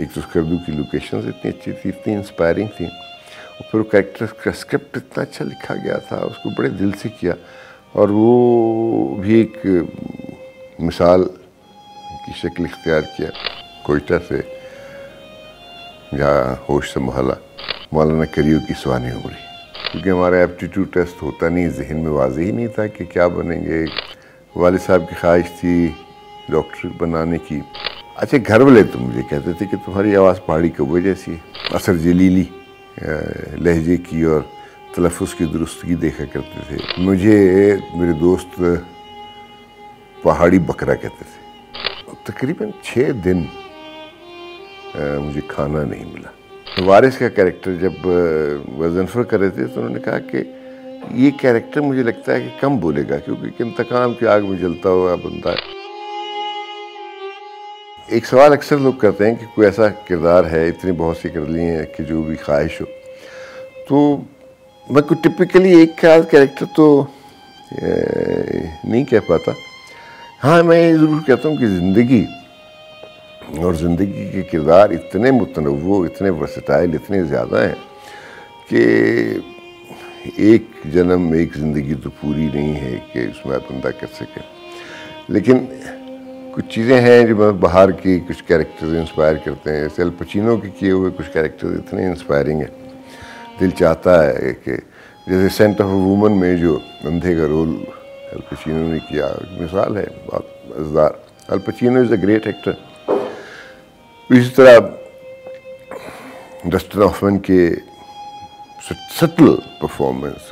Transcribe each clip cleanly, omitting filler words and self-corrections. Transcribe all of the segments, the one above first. एक तो स्कर्दू की लोकेशंस इतनी अच्छी थी, इतनी इंस्पायरिंग थी, और फिर वो कैरेक्टर्स का स्क्रिप्ट इतना अच्छा लिखा गया था, उसको बड़े दिल से किया, और वो भी एक मिसाल की शक्ल इख्तियार किया। कोयटा से जहाँ होश से मोहल्ला मौलाना करियो की सवानी उमरी, क्योंकि हमारा एप्टीट्यूड टेस्ट होता नहीं, जहन में वाजे ही नहीं था कि क्या बनेंगे। वाले साहब की ख्वाहिश थी डॉक्टर बनाने की। अच्छा, घर वाले तो मुझे कहते थे कि तुम्हारी आवाज़ पहाड़ी कौवे जैसी है, असर जलीली लहजे की और तलफ़ुज़ की दुरुस्तगी देखा करते थे। मुझे मेरे दोस्त पहाड़ी बकरा कहते थे। तकरीबन 6 दिन मुझे खाना नहीं मिला। वारिस का कैरेक्टर जब वज़नफ़र कर रहे थे तो उन्होंने कहा कि ये कैरेक्टर मुझे लगता है कि कम बोलेगा, क्योंकि इंतकाम की आग में जलता हुआ बंदा है। एक सवाल अक्सर लोग करते हैं कि कोई ऐसा किरदार है, इतनी बहुत सी कर लिए हैं कि जो भी ख्वाहिश हो, तो मैं कोई टिपिकली एक खास कैरेक्टर तो नहीं कह पाता। हाँ, मैं ये ज़रूर कहता हूँ कि ज़िंदगी और ज़िंदगी के किरदार इतने मुतनव्वो, इतने वर्सटाइल, इतने ज़्यादा हैं कि एक जन्म में एक ज़िंदगी तो पूरी नहीं है कि उसमें आप बंदा कर सके। लेकिन कुछ चीज़ें हैं जो मैं बाहर की, कुछ कैरेक्टर्स इंस्पायर करते हैं, जैसे अल पचीनो के किए हुए कुछ कैरेक्टर्स इतने इंस्पायरिंग हैं। दिल चाहता है कि जैसे सेंट ऑफ वूमन में जो अंधे का रोल अल पचीनो ने किया, मिसाल है, बहुत मज़ेदार। Al Pacino is a great actor. इसी तरह डस्टिन हॉफमैन के सटल परफॉर्मेंस,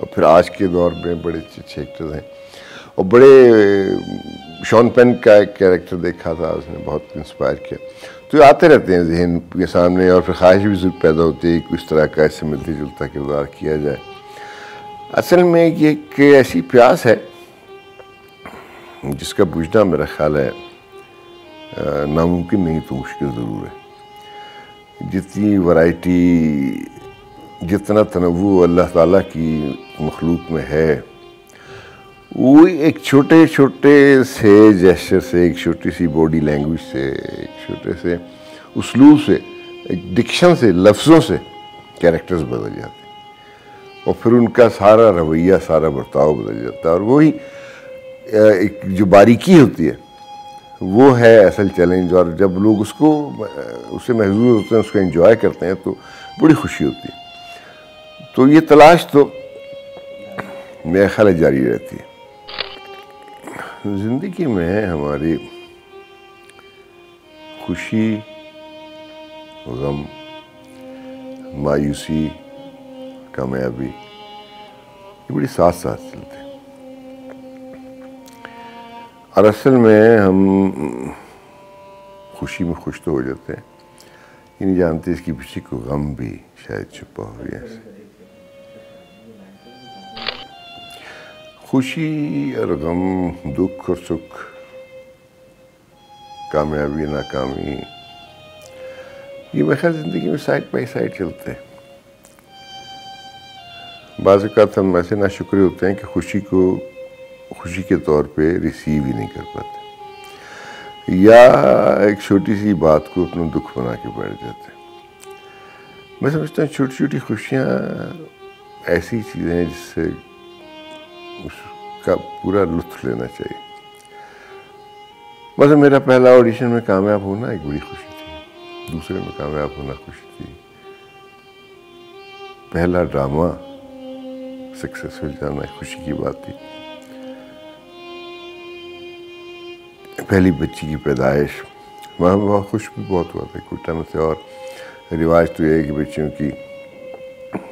और फिर आज के दौर में बड़े अच्छे एक्टर्स हैं। और बड़े शॉन पेन का एक कैरेक्टर देखा था, उसने बहुत इंस्पायर किया। तो ये आते रहते हैं जहन के सामने, और फिर ख्वाहिश भी जरूर पैदा होती है कि इस तरह का इससे मिलते जुलता किरदार किया जाए। असल में ये एक ऐसी प्यास है जिसका बुझना मेरा ख्याल है नामुमकिन नहीं तो मुश्किल ज़रूर है। जितनी वैरायटी, जितना तनव्वु अल्लाह ताला की मखलूक में है, वो एक छोटे छोटे से जेस्चर से, एक छोटी सी बॉडी लैंग्वेज से, एक छोटे से उसलूब से, एक डिक्शन से, लफ्ज़ों से कैरेक्टर्स बदल जाते हैं, और फिर उनका सारा रवैया, सारा बर्ताव बदल जाता है। और वही एक जो बारीकी होती है वो है असल चैलेंज, और जब लोग उसको, उसे महसूस होते हैं, उसको एंजॉय करते हैं, तो बड़ी खुशी होती है। तो ये तलाश तो मेरा ख्याल जारी रहती है। ज़िंदगी में हमारी खुशी, गम, मायूसी, कामयाबी, ये बड़ी साथ साथ चलते हैं। और असल में हम खुशी में खुश तो हो जाते हैं, ये नहीं जानते इसके पीछे को गम भी शायद छुपा हो। खुशी और गम, दुख और सुख, कामयाबी नाकामी, ये बखैर ज़िंदगी में साइड बाई साइड चलते हैं। बाज़ औक़ात हम ऐसे नाशुक्रे होते हैं कि खुशी को खुशी के तौर पे रिसीव ही नहीं कर पाते, या एक छोटी सी बात को अपना दुख बना के बैठ जाते हैं। मैं समझता हूँ छोटी छोटी खुशियाँ ऐसी चीज़ें हैं जिससे उसका पूरा लुत्फ लेना चाहिए। बस मेरा पहला ऑडिशन में कामयाब होना एक बड़ी खुशी थी, दूसरे में कामयाब होना खुशी थी, पहला ड्रामा सक्सेसफुल जाना खुशी की बात थी, पहली बच्ची की पैदाइश, वहाँ बहुत खुश भी बहुत हुआ था कोटा में से। और रिवाज तो यह है कि बच्चियों की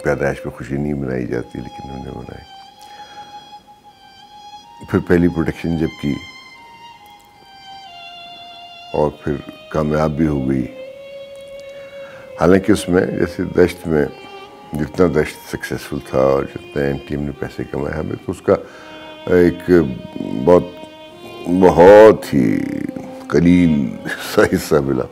पैदाइश पर खुशी नहीं मनाई जाती, लेकिन उन्होंने मनाई। फिर पहली प्रोडक्शन जब की और फिर कामयाब भी हो गई, हालांकि उसमें जैसे दश्त में जितना दश्त सक्सेसफुल था और जितना एम टीम ने पैसे कमाए हमें, तो उसका एक बहुत बहुत ही कलील सा हिस्सा मिला।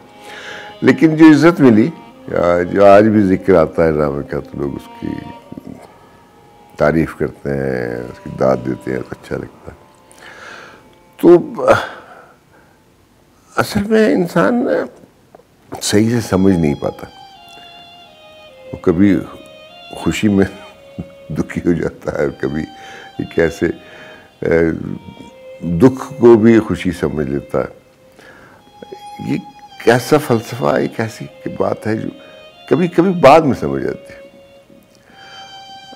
लेकिन जो इज़्ज़त मिली, जो आज भी जिक्र आता है ड्रामे का, तो लोग उसकी तारीफ़ करते हैं, उसकी दाद देते हैं, तो अच्छा लगता है। तो असल में इंसान सही से समझ नहीं पाता, वो कभी खुशी में दुखी हो जाता है, कभी कैसे दुख को भी खुशी समझ लेता है। ये कैसा फ़लसफ़ा, एक ऐसी बात है जो कभी कभी बाद में समझ आती है।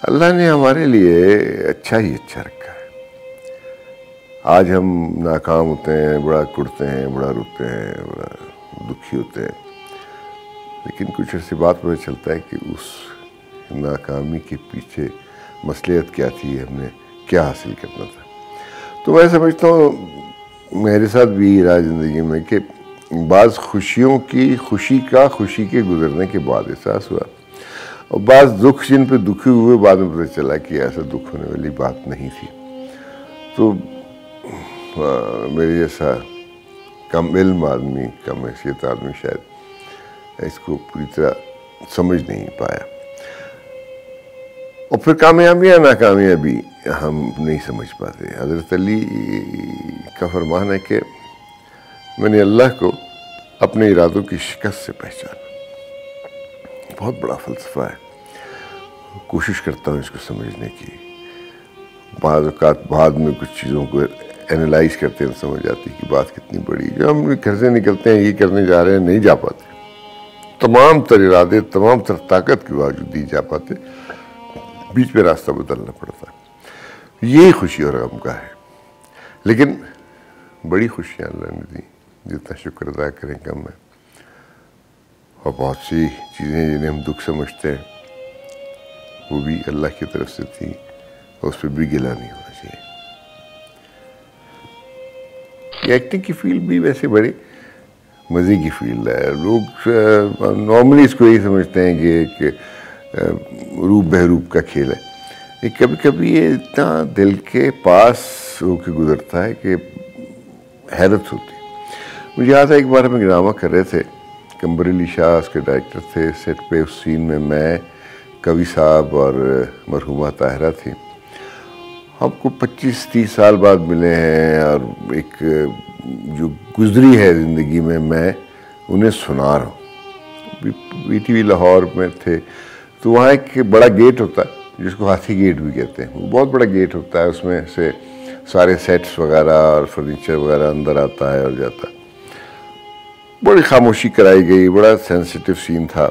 अल्लाह ने हमारे लिए अच्छा ही अच्छा रखा है। आज हम नाकाम होते हैं, बड़ा कुड़ते हैं, बड़ा रोते हैं, बड़ा दुखी होते हैं, लेकिन कुछ ऐसी बात पता चलता है कि उस नाकामी के पीछे मसलियत क्या थी, हमने क्या हासिल करना था। तो मैं समझता हूँ मेरे साथ भी ये रहा ज़िंदगी में कि बाज़ खुशियों की खुशी के गुजरने के बाद एहसास हुआ, और बाज़ दुख जिन पे दुखी हुए बाद में पता चला कि ऐसा दुख होने वाली बात नहीं थी। तो मेरे जैसा कम इल्म आदमी, कम हैसियत आदमी शायद इसको पूरी तरह समझ नहीं पाया, और फिर कामयाबी या नाकामयाबी भी हम नहीं समझ पाते। हज़रत अली का फरमान है कि मैंने अल्लाह को अपने इरादों की शिकस्त से पहचाना। बहुत बड़ा फ़लसफ़ा है, कोशिश करता हूँ इसको समझने की। बाज़ औक़ात बाद में कुछ चीज़ों को एनालाइज करते हैं, समझ आती है कि बात कितनी बड़ी। जब हम घर से निकलते हैं, ये करने जा रहे हैं, नहीं जा पाते, तमाम तर इरादे, तमाम तर ताकत के बावजूद नहीं जा पाते, बीच में रास्ता बदलना पड़ता है। ये खुशी और गम का है, लेकिन बड़ी खुशियाँ अल्लाह ने दी, जितना शुक्र अदा करें कम है। और बहुत सी चीज़ें जिन्हें हम दुख समझते हैं, वो भी अल्लाह की तरफ से थी, और उस पर भी गिला नहीं होना चाहिए। एक्टिंग की फील्ड भी वैसे बड़ी मज़े की फील्ड है। लोग नॉर्मली इसको यही समझते हैं कि एक रूप बहरूप का खेल है। ये कभी कभी ये इतना दिल के पास होके गुजरता है कि हैरत होती। मुझे याद है एक बार हम ड्रामा कर रहे थे, कुंबर अली शाह उसके डायरेक्टर थे। सेट पे उस सीन में मैं, कवि साहब और मरहूमा ताहिरा थी। हमको 25-30 साल बाद मिले हैं, और एक जो गुजरी है ज़िंदगी में मैं उन्हें सुना रहा हूँ। PTV लाहौर में थे, तो वहाँ एक बड़ा गेट होता है जिसको हाथी गेट भी कहते हैं। वो बहुत बड़ा गेट होता है, उसमें से सारे सेट्स वगैरह और फर्नीचर वगैरह अंदर आता है और जाता है। बड़ी खामोशी कराई गई, बड़ा सेंसिटिव सीन था।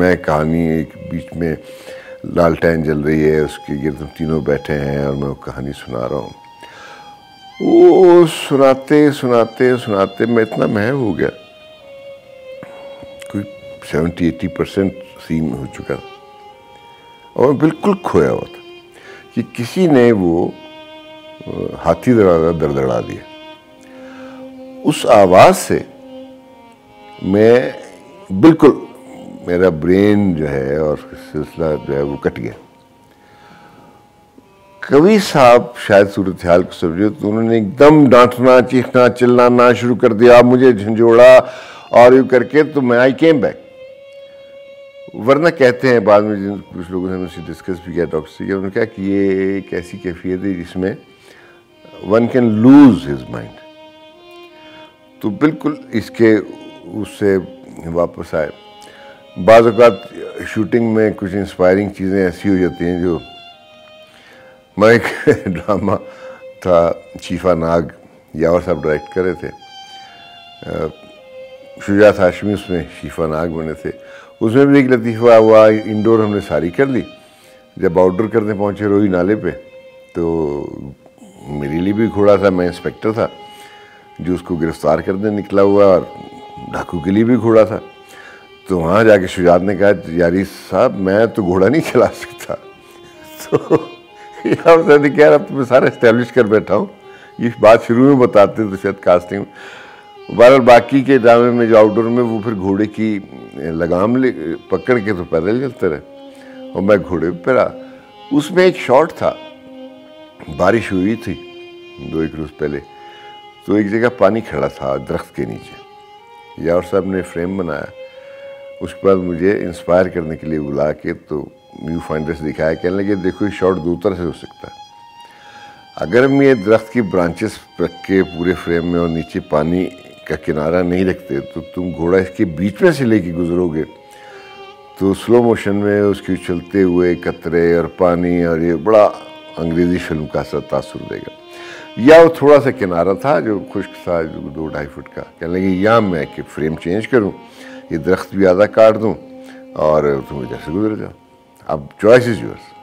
मैं कहानी, एक बीच में लालटेन जल रही है, उसके गिर्द तीनों बैठे हैं और मैं वो कहानी सुना रहा हूँ। वो सुनाते सुनाते सुनाते मैं इतना महव हो गया, 70-80% सीन हो चुका, और बिल्कुल खोया हुआ था कि किसी ने वो हाथी दरवाज़ा दरदरा दिया। उस आवाज़ से मैं बिल्कुल, मेरा ब्रेन जो है और सिलसिला जो है वो कट गया। कवि साहब शायद सूरत हाल को समझे, तो उन्होंने एकदम डांटना, चीखना, चिल्लाना शुरू कर दिया, मुझे झंझोड़ा और यूँ करके, तो मैं आई केम बैक। वरना कहते हैं बाद में, जिन कुछ लोगों ने मुझसे डिस्कस भी किया डॉक्टर सिंह, उन्होंने कहा कि ये एक ऐसी कैफियत है जिसमें one can lose his mind. तो बिल्कुल इसके उससे वापस आए। बाज़ औक़ात शूटिंग में कुछ इंस्पायरिंग चीज़ें ऐसी हो जाती हैं। जो मैं एक ड्रामा था, शीफा नाग, यावर साहब डायरेक्ट कर रहे थे, शुजात हाशमी उसमें शीफा नाग बने थे। उसमें भी एक लतीफ़ा हुआ, इंडोर हमने सारी कर ली। जब आउटडोर करने पहुँचे रवि नाले पे, तो मेरे लिए भी घोड़ा था, मैं इंस्पेक्टर था जो उसको गिरफ्तार करने निकला हुआ, और डाकू के लिए भी घोड़ा था। तो वहाँ जाके शुजात ने कहा, यारी साहब मैं तो घोड़ा नहीं चला सकता। तो यार साहब ने कहा, अब तो मैं सारा इस्टेब्लिश कर बैठा हूँ। ये बात शुरू में बताते तो शायद कास्टिंग में, बहरहाल बाकी के ड्रामे में जो आउटडोर में, वो फिर घोड़े की लगाम ले पकड़ के तो पैदल चलते रहे, और मैं घोड़े पर रहा। उसमें एक शॉट था, बारिश हुई थी 2-1 रोज़ पहले, तो एक जगह पानी खड़ा था दरख्त के नीचे। यावर साहब ने फ्रेम बनाया, उसके बाद मुझे इंस्पायर करने के लिए बुला के तो व्यू फाइंडर से दिखाया। कहने लगे, देखो ये शॉट दो तरह से हो सकता है। अगर हम ये दरख्त की ब्रांचेस रख के पूरे फ्रेम में और नीचे पानी का किनारा नहीं रखते, तो तुम घोड़ा इसके बीच में से लेके गुजरोगे तो स्लो मोशन में उसके चलते हुए कतरे और पानी, और ये बड़ा अंग्रेज़ी फिल्म का सा तासुर देगा। या वो थोड़ा सा किनारा था जो खुश्क था, जो 2-2.5 फुट का, कहने लगे या मैं कि फ्रेम चेंज करूं, ये दरख्त भी आधा काट दूं और तुम जैसे गुजर जाओ, अब चॉइस इज योर्स।